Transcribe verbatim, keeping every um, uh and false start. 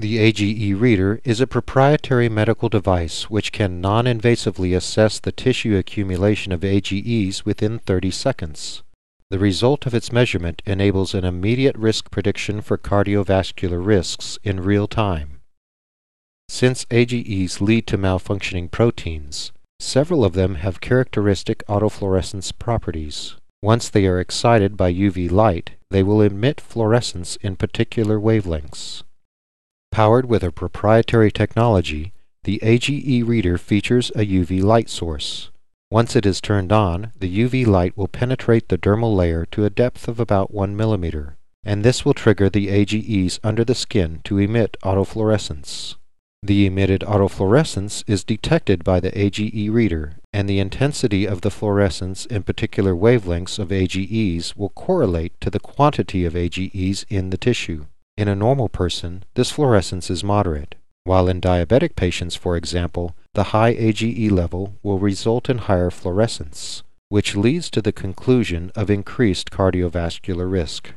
The A G E Reader is a proprietary medical device which can non-invasively assess the tissue accumulation of A G Es within thirty seconds. The result of its measurement enables an immediate risk prediction for cardiovascular risks in real time. Since A G Es lead to malfunctioning proteins, several of them have characteristic autofluorescence properties. Once they are excited by U V light, they will emit fluorescence in particular wavelengths. Powered with a proprietary technology, the A G E reader features a U V light source. Once it is turned on, the U V light will penetrate the dermal layer to a depth of about one millimeter, and this will trigger the A G Es under the skin to emit autofluorescence. The emitted autofluorescence is detected by the A G E reader, and the intensity of the fluorescence in particular wavelengths of A G Es will correlate to the quantity of A G Es in the tissue. In a normal person, this fluorescence is moderate, while in diabetic patients, for example, the high A G E level will result in higher fluorescence, which leads to the conclusion of increased cardiovascular risk.